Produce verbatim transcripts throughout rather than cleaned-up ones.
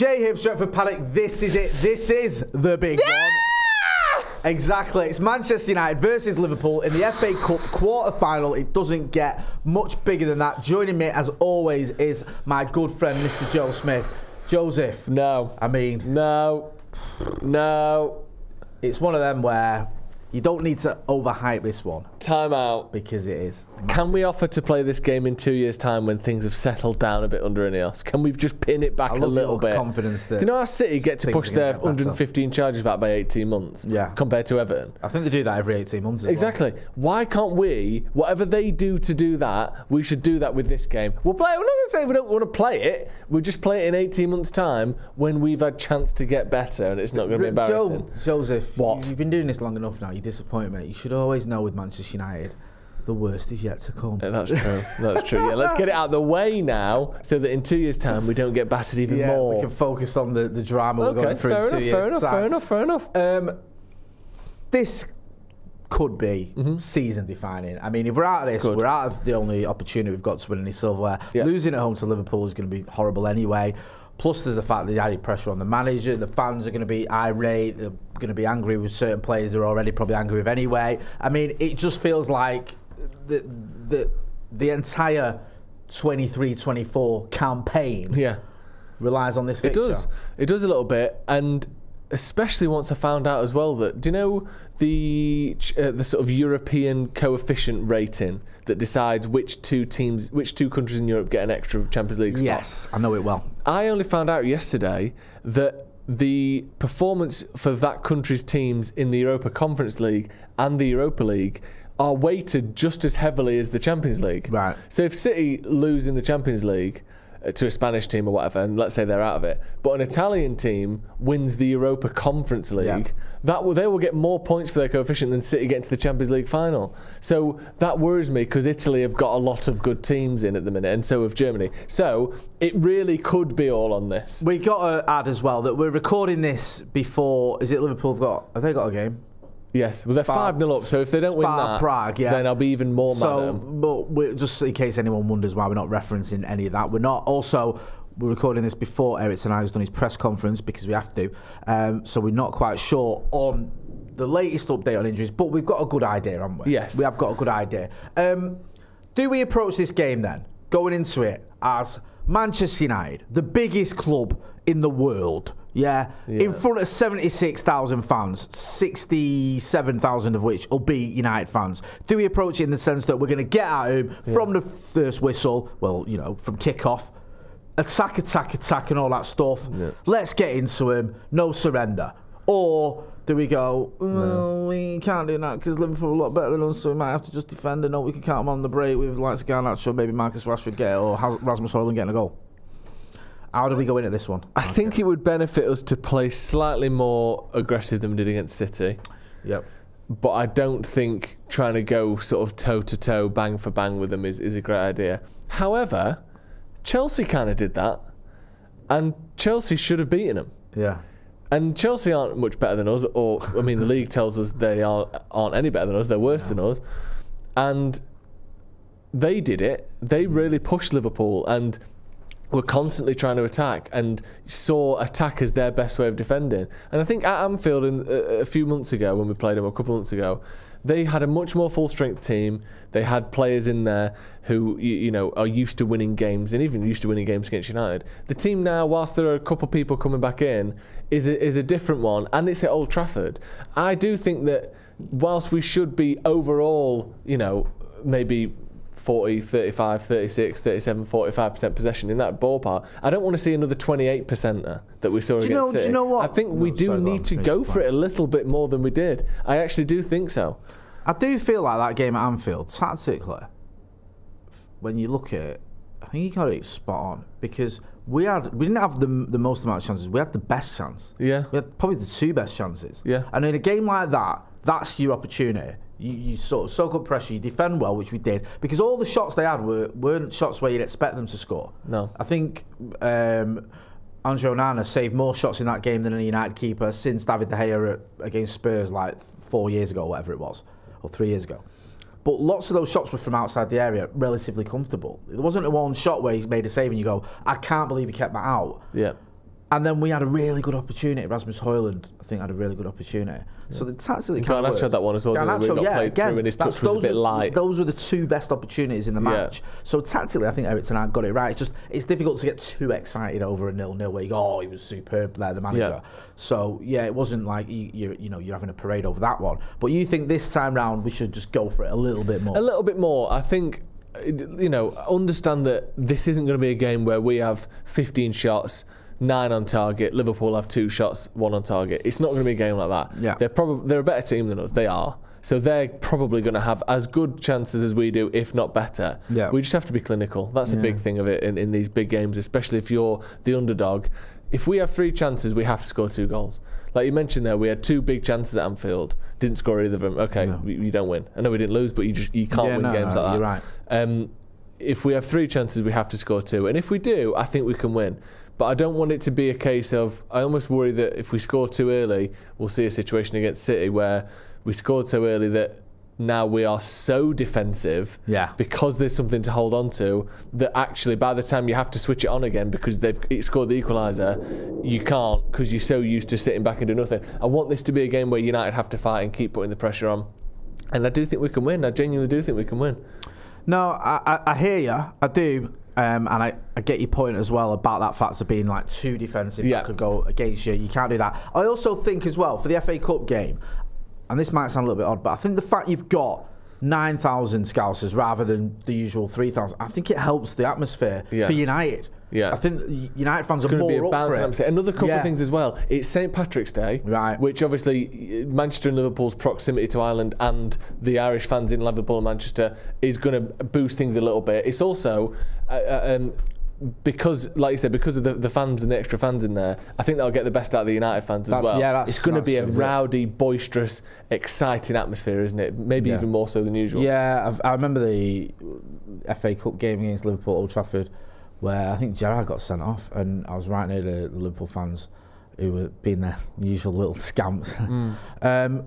Jay here from Stretford Paddock. This is it. This is the big one. Exactly. It's Manchester United versus Liverpool in the F A Cup quarter-final. It doesn't get much bigger than that. Joining me, as always, is my good friend, Mister Joe Smith. Joseph. No. I mean. No. No. It's one of them where you don't need to overhype this one. Time out. Because it is. Can we offer to play this game in two years' time when things have settled down a bit under Ineos? Can we just pin it back a little bit? Confidence there. Do you know how City get to push their one hundred fifteen charges back by eighteen months? Yeah. Compared to Everton? I think they do that every eighteen months as well. Exactly. Why can't we, whatever they do to do that, we should do that with this game? We'll play it. We're not going to say we don't want to play it. We'll just play it in eighteen months' time when we've had chance to get better and it's not going to be embarrassing. Jo Joseph, what? You've been doing this long enough now. You disappoint me. You should always know with Manchester United, the worst is yet to come. Yeah, that's true. That's true. Yeah, let's get it out of the way now so that in two years' time we don't get battered even yeah, more. We can focus on the, the drama okay, we're going through in two enough, years' fair enough, time. Fair enough, fair enough, fair enough. Um, this could be mm-hmm. season-defining. I mean, if we're out of this, Good. we're out of the only opportunity we've got to win any silverware. Yeah. Losing at home to Liverpool is going to be horrible anyway. Plus, there's the fact that the added pressure on the manager, the fans are going to be irate, they're going to be angry with certain players they're already probably angry with anyway. I mean, it just feels like the the, the entire twenty-three twenty-four campaign yeah. relies on this fixture. It does. It does a little bit. And especially once I found out as well that, do you know the uh, the sort of European coefficient rating that decides which two teams, which two countries in Europe get an extra Champions League spot? Yes, I know it well. I only found out yesterday that the performance for that country's teams in the Europa Conference League and the Europa League are weighted just as heavily as the Champions League. Right. So if City lose in the Champions League to a Spanish team or whatever, and let's say they're out of it, but an Italian team wins the Europa Conference League, yeah. that will, they will get more points for their coefficient than City getting to the Champions League final. So that worries me because Italy have got a lot of good teams in at the minute, and so have Germany. So it really could be all on this. We got to add as well that we're recording this before. Is it Liverpool have got? Have they got a game? Yes, well, they're five nil up, so if they don't Spar win that, Prague, yeah. then I'll be even more mad so, at them. But we're, just in case anyone wonders why we're not referencing any of that, we're not. Also, we're recording this before Erik ten Hag has done his press conference, because we have to, um, so we're not quite sure on the latest update on injuries, but we've got a good idea, haven't we? Yes. We have got a good idea. Um, do we approach this game, then, going into it, as Manchester United, the biggest club in the world, Yeah. yeah, in front of seventy-six thousand fans, sixty-seven thousand of which will be United fans? Do we approach it in the sense that we're going to get at him yeah. from the first whistle, well, you know, from kick-off, attack, attack, attack and all that stuff, yeah. let's get into him, no surrender? Or do we go, oh, no. we can't do that because Liverpool are a lot better than us, so we might have to just defend and know we can count them on the break with like Garnacho, maybe Marcus Rashford get it, or Rasmus Hojlund getting a goal? How do we go in at this one? I okay. think it would benefit us to play slightly more aggressive than we did against City. Yep. But I don't think trying to go sort of toe-to-toe, bang-for-bang with them is, is a great idea. However, Chelsea kind of did that, and Chelsea should have beaten them. Yeah. And Chelsea aren't much better than us, or, I mean, the league tells us they are, aren't any better than us, they're worse yeah. than us. And they did it. They really pushed Liverpool, and were constantly trying to attack and saw attack as their best way of defending. And I think at Anfield in, uh, a few months ago, when we played them a couple of months ago, they had a much more full-strength team. They had players in there who, you, you know, are used to winning games and even used to winning games against United. The team now, whilst there are a couple of people coming back in, is a, is a different one, and it's at Old Trafford. I do think that whilst we should be overall, you know, maybe forty, thirty-five, thirty-six, thirty-seven, forty-five percent possession in that ballpark, I don't want to see another twenty-eight percenter that we saw do against you know, City. Do you know what? I think we no, do so need to go for it a little bit more than we did. I actually do think so. I do feel like that game at Anfield, tactically, when you look at it, I think you got it spot on, because we had we didn't have the, the most amount of chances. We had the best chance. Yeah. We had probably the two best chances. Yeah. And in a game like that, that's your opportunity. You, you sort of soak up pressure, you defend well, which we did, because all the shots they had were, weren't shots where you'd expect them to score. No. I think um, Andre Onana saved more shots in that game than any United keeper since David De Gea against Spurs like four years ago, whatever it was, or three years ago. But lots of those shots were from outside the area, relatively comfortable. There wasn't a one shot where he made a save and you go, I can't believe he kept that out. Yeah. And then we had a really good opportunity. Rasmus Hojlund, I think, had a really good opportunity. Yeah. So the tactically can Garnacho had that one as well. Garnacho, didn't we? Not yeah, played again, through and his touch was a bit were, light. Those were the two best opportunities in the match. Yeah. So tactically, I think Erik ten Hag got it right. It's just it's difficult to get too excited over a nil-nil where you go, oh, he was superb there, the manager. Yeah. So yeah, it wasn't like you you're, you know you're having a parade over that one. But you think this time round we should just go for it a little bit more? A little bit more, I think. You know, understand that this isn't going to be a game where we have fifteen shots. Nine on target. Liverpool have two shots, one on target. It's not going to be a game like that. Yeah. They're probably they're a better team than us. They are. So they're probably going to have as good chances as we do, if not better. Yeah. We just have to be clinical. That's yeah. a big thing of it in, in these big games, especially if you're the underdog. If we have three chances, we have to score two goals. Like you mentioned there, we had two big chances at Anfield. Didn't score either of them. Okay, no. we, you don't win. I know we didn't lose, but you just you can't yeah, win no, games no, like you're that. You're right. Um, if we have three chances, we have to score two. And if we do, I think we can win. But I don't want it to be a case of, I almost worry that if we score too early, we'll see a situation against City where we scored so early that now we are so defensive yeah. because there's something to hold on to that actually by the time you have to switch it on again because they've it scored the equaliser, you can't because you're so used to sitting back and doing nothing. I want this to be a game where United have to fight and keep putting the pressure on. And I do think we can win. I genuinely do think we can win. No, I, I hear you. I do. Um, and I, I get your point as well about that fact of being like too defensive yeah. that could go against you. You can't do that. I also think as well for the F A Cup game, and this might sound a little bit odd, but I think the fact you've got nine thousand Scousers rather than the usual three thousand, I think it helps the atmosphere yeah. for United. Yeah. I think United fans it's are more be up for it. Another couple yeah. of things as well. It's Saint Patrick's Day, right? Which obviously Manchester and Liverpool's proximity to Ireland and the Irish fans in Liverpool and Manchester is going to boost things a little bit. It's also uh, um, because, like you said, because of the, the fans and the extra fans in there, I think that'll get the best out of the United fans that's, as well. Yeah, that's, it's going to be a rowdy, it? boisterous, exciting atmosphere, isn't it? Maybe yeah. even more so than usual. Yeah, I've, I remember the F A Cup game against Liverpool Old Trafford, where I think Gerrard got sent off, and I was right near the, the Liverpool fans who were being their usual little scamps, mm. um,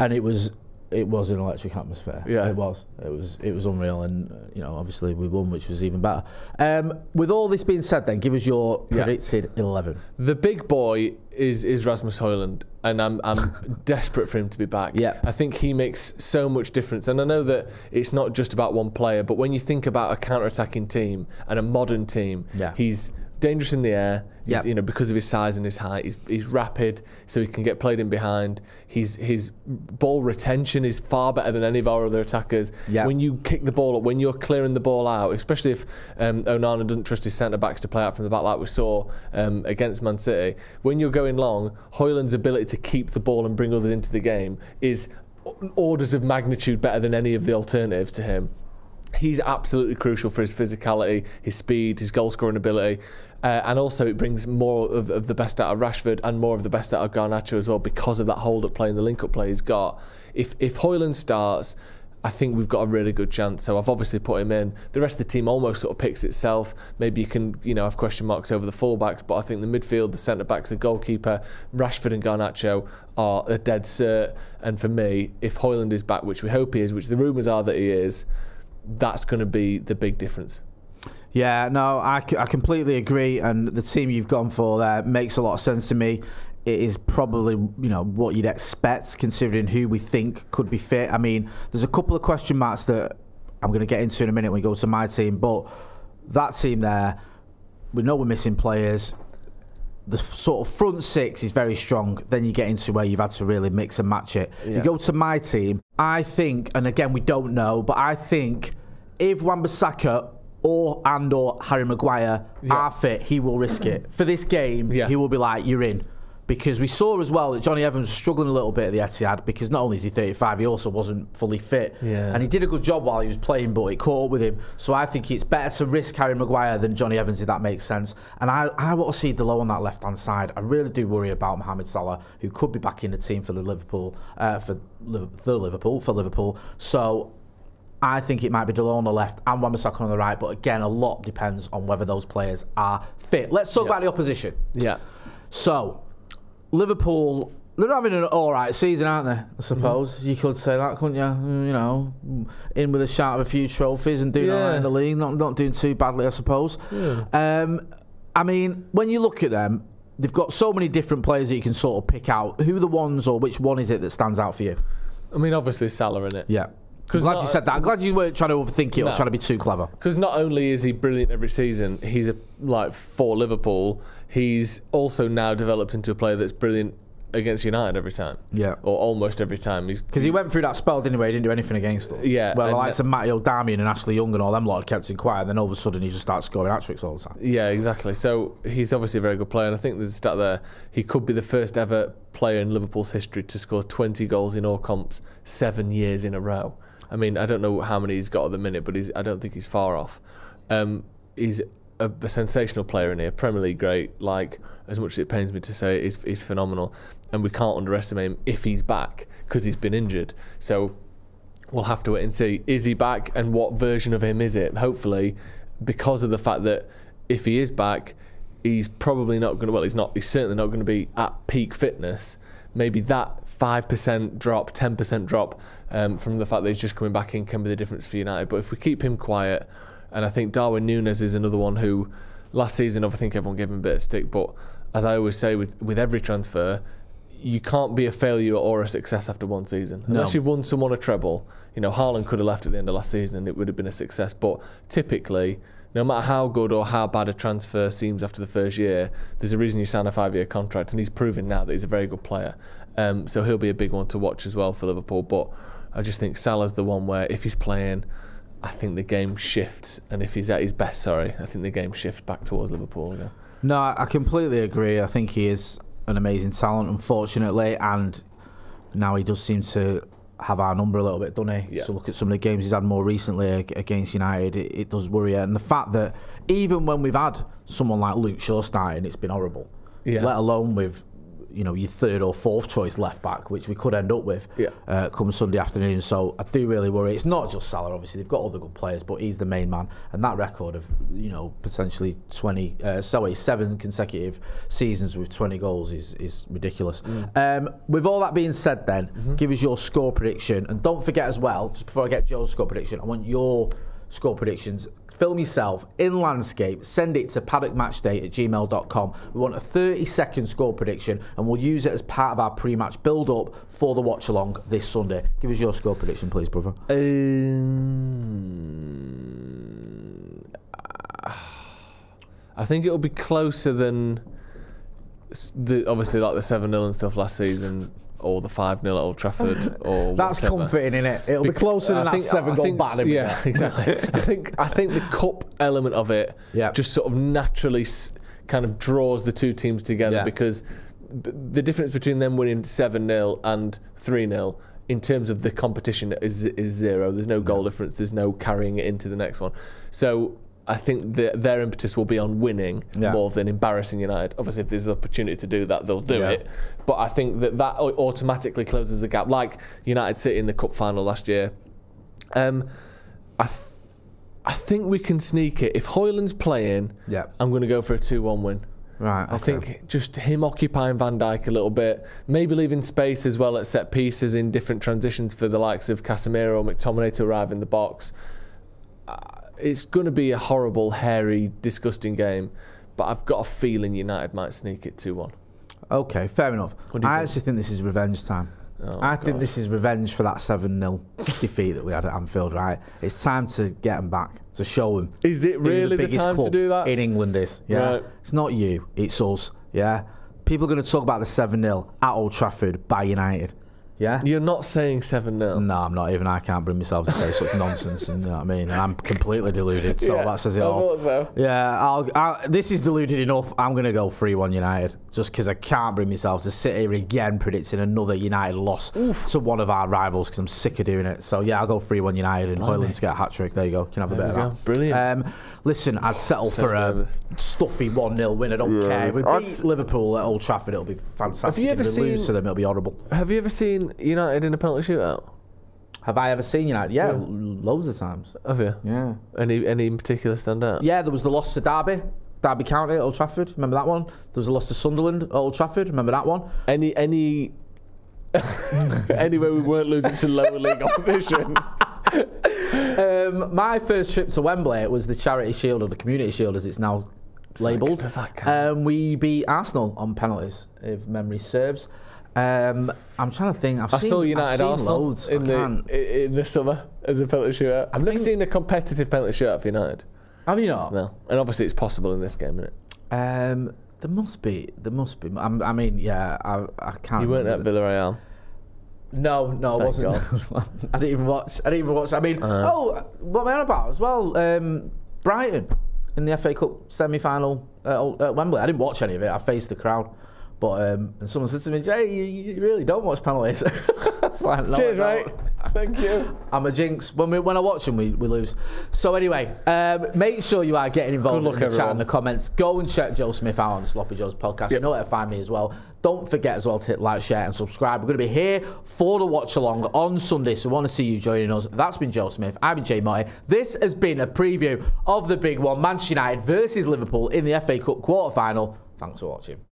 and it was it was an electric atmosphere. Yeah, it was. It was it was unreal, and uh, you know, obviously we won, which was even better. Um, with all this being said, then give us your predicted yeah. eleven. The big boy is is Rasmus Hojlund, and I'm I'm desperate for him to be back. Yeah, I think he makes so much difference, and I know that it's not just about one player, but when you think about a counter-attacking team and a modern team, yeah. he's dangerous in the air. Yep. You know, because of his size and his height, he's, he's rapid, so he can get played in behind. His his ball retention is far better than any of our other attackers. Yep. When you kick the ball up, when you're clearing the ball out, especially if um, Onana doesn't trust his centre backs to play out from the back like we saw um, against Man City, when you're going long, Hojlund's ability to keep the ball and bring others into the game is orders of magnitude better than any of the alternatives to him. He's absolutely crucial for his physicality, his speed, his goal-scoring ability. Uh, and also it brings more of, of the best out of Rashford and more of the best out of Garnacho as well because of that hold-up play and the link-up play he's got. If, if Hojlund starts, I think we've got a really good chance. So I've obviously put him in. The rest of the team almost sort of picks itself. Maybe you can, you know, have question marks over the fullbacks, but I think the midfield, the centre-backs, the goalkeeper, Rashford and Garnacho are a dead cert. And for me, if Hojlund is back, which we hope he is, which the rumours are that he is, that's going to be the big difference. Yeah, no, I, I completely agree, and the team you've gone for there makes a lot of sense to me. It is probably, you know, what you'd expect considering who we think could be fit. I mean, there's a couple of question marks that I'm going to get into in a minute when we go to my team, but that team there, we know we're missing players. The sort of front six is very strong. Then you get into where you've had to really mix and match it. Yeah. You go to my team, I think, and again, we don't know, but I think if Wan-Bissaka or and or Harry Maguire yeah. are fit, he will risk it. For this game, yeah. he will be like, you're in. Because we saw as well that Johnny Evans was struggling a little bit at the Etihad because not only is he thirty-five, he also wasn't fully fit. Yeah. And he did a good job while he was playing, but it caught up with him. So I think it's better to risk Harry Maguire than Johnny Evans, if that makes sense. And I, I want to see Dalot on that left-hand side. I really do worry about Mohamed Salah, who could be back in the team for the Liverpool, uh, for, the Liverpool, for Liverpool. So I think it might be Dalot on the left and Wan-Bissaka on the right. But again, a lot depends on whether those players are fit. Let's talk yeah. about the opposition. Yeah. So Liverpool, they're having an alright season, aren't they? I suppose. Mm-hmm. You could say that, couldn't you? You know, in with a shout of a few trophies and doing yeah. alright in the league, not, not doing too badly, I suppose. Yeah. Um, I mean, when you look at them, they've got so many different players that you can sort of pick out. Who are the ones, or which one is it that stands out for you? I mean, obviously Salah, isn't it? Yeah. I'm glad not, you said that. I'm glad you weren't trying to overthink it no. or trying to be too clever. Because not only is he brilliant every season, he's a, like for Liverpool, he's also now developed into a player that's brilliant against United every time. Yeah. Or almost every time. Because he went through that spell, didn't he, where he didn't do anything against us. Yeah. Well, like some Matty O'Darmian and Ashley Young and all them lot kept him quiet, and then all of a sudden he just starts scoring hat-tricks all the time. Yeah, exactly. So he's obviously a very good player, and I think there's a stat there. He could be the first ever player in Liverpool's history to score twenty goals in all comps seven years in a row. I mean, I don't know how many he's got at the minute, but he's, I don't think he's far off. Um, he's a, a sensational player in here. Premier League great, like, as much as it pains me to say, he's, he's phenomenal. And we can't underestimate him if he's back, because he's been injured. So we'll have to wait and see. Is he back, and what version of him is it? Hopefully, because of the fact that if he is back, he's probably not going to, well, he's not, he's certainly not going to be at peak fitness. Maybe that five percent drop, ten percent drop um, from the fact that he's just coming back in can be the difference for United. But if we keep him quiet, and I think Darwin Nunes is another one who, last season, I think everyone gave him a bit of stick, but as I always say with, with every transfer, you can't be a failure or a success after one season. No. Unless you've won someone a treble. You know, Haaland could have left at the end of last season and it would have been a success, but typically, no matter how good or how bad a transfer seems after the first year, there's a reason you sign a five-year contract, and he's proven now that he's a very good player. Um, so he'll be a big one to watch as well for Liverpool, but I just think Salah's the one where, if he's playing, I think the game shifts, and if he's at his best, sorry, I think the game shifts back towards Liverpool again. No, I completely agree. I think he is an amazing talent, unfortunately, and now he does seem to have our number a little bit, doesn't he? Yeah. So look at some of the games he's had more recently against United, it, it does worry her. And the fact that even when we've had someone like Luke Shaw starting, it's been horrible. Yeah. Let alone with, you know, your third or fourth choice left back, which we could end up with yeah. uh, come Sunday afternoon. So I do really worry. It's not just Salah, obviously. They've got other good players, but he's the main man. And that record of, you know, potentially twenty, uh, sorry, seven consecutive seasons with twenty goals is, is ridiculous. Mm. Um, with all that being said then, mm-hmm. give us your score prediction. And don't forget as well, just before I get Joe's score prediction, I want your score predictions. Film yourself in landscape, send it to paddock match day at gmail dot com. We want a thirty second score prediction, and we'll use it as part of our pre-match build-up for the watch-along this Sunday. Give us your score prediction, please, brother. Um, I think it'll be closer than the, obviously, like the seven nil and stuff last season, or the five nil at Old Trafford, or that's whatever. Comforting, isn't it? It'll Bec be closer than I that think, seven I goal think, battle. Yeah, exactly. I think I think the cup element of it yeah. just sort of naturally s kind of draws the two teams together yeah. because b the difference between them winning seven nil and three nil in terms of the competition is is zero. There's no goal yeah. difference. There's no carrying it into the next one. So I think the, their impetus will be on winning yeah. more than embarrassing United. Obviously, if there's an opportunity to do that, they'll do yeah. it. But I think that that automatically closes the gap, like United City in the cup final last year. Um, I, th I think we can sneak it. If Hojlund's playing, yeah. I'm going to go for a two one win. Right. Okay. I think just him occupying Van Dijk a little bit, maybe leaving space as well at set pieces in different transitions for the likes of Casemiro or McTominay to arrive in the box. I, It's going to be a horrible, hairy, disgusting game, but I've got a feeling United might sneak it two one. Okay, fair enough. I think? actually think this is revenge time. Oh, I God. think this is revenge for that seven nil defeat that we had at Anfield, right? It's time to get them back, to show them. Is it really the, the time to do that? In England is, yeah. Right. It's not you, it's us, yeah? People are going to talk about the seven nil at Old Trafford by United. Yeah, you're not saying seven nil. No, I'm not. Even I can't bring myself to say such nonsense. And, you know what I mean? And I'm completely deluded. So yeah, that says it all. I thought so. Yeah, I'll, I, this is deluded enough. I'm going to go three one United, just because I can't bring myself to sit here again predicting another United loss Oof. to one of our rivals, because I'm sick of doing it. So yeah, I'll go three one United, and Hojlund's get a hat trick. There you go. Can have there a bit of that. Go. Brilliant. Um, listen, I'd settle so for nervous. a stuffy one nil win. I don't yeah, care. If we beat Liverpool at Old Trafford, it'll be fantastic. Have you ever if we seen, lose to them, it'll be horrible. Have you ever seen United in a penalty shootout? Have I ever seen United? Yeah, yeah. loads of times. Have you? Yeah. Any any in particular stand out? Yeah, there was the loss to Derby, Derby County at Old Trafford. Remember that one? There was a loss to Sunderland at Old Trafford. Remember that one? Any any anywhere we weren't losing to lower league opposition. um, my first trip to Wembley was the Charity Shield, or the Community Shield, as it's now labelled. Um, we beat Arsenal on penalties, if memory serves. Um, I'm trying to think. I've I seen, saw United I've seen Arsenal loads. In, the, in the summer as a penalty shootout. I've never seen a competitive penalty shootout for United. Have you not? No. And obviously it's possible in this game, isn't it? Um, there must be. There must be. I'm, I mean, yeah, I, I can't. You weren't at Villarreal. No, no, Thank I wasn't. I didn't even watch. I didn't even watch. I mean, uh, oh, what am I on about as well? Um, Brighton in the F A Cup semi-final at, at Wembley. I didn't watch any of it. I faced the crowd. But um, and someone said to me, "Hey, you, you really don't watch penalties." Like, no, cheers, mate. Thank you. I'm a jinx. When we when I watch them, we, we lose. So anyway, um, make sure you are getting involved in the everyone. chat and the comments. Go and check Joe Smith out on Sloppy Joe's podcast. Yep. You know where to find me as well. Don't forget as well to hit like, share, and subscribe. We're going to be here for the watch along on Sunday, so we want to see you joining us. That's been Joe Smith. I've been Jay Motty. This has been a preview of the big one: Manchester United versus Liverpool in the F A Cup quarter final. Thanks for watching.